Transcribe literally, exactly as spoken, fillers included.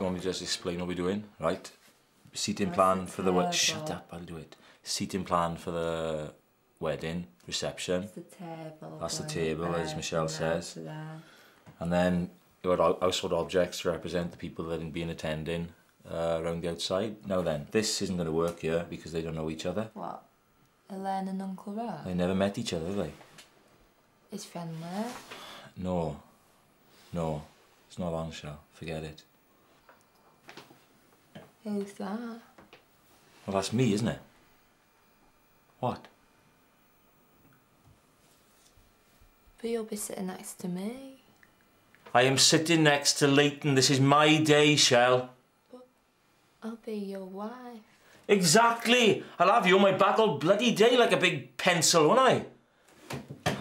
Let me just explain what we're doing, right? Seating plan for the wedding. Shut up, I'll do it. Seating plan for the wedding reception. That's the table. That's the table, as Michelle says. And then your household objects represent the people that have been attending uh, around the outside. Now then, this isn't going to work here because they don't know each other. What? Elaine and Uncle Rob? They never met each other, have they? Is friend there? No. No. It's not on show. Forget it. Who's that? Well, that's me, isn't it? What? But you'll be sitting next to me. I am sitting next to Leighton. This is my day, Shell. But I'll be your wife. Exactly. I'll have you on my back all bloody day like a big pencil, won't I?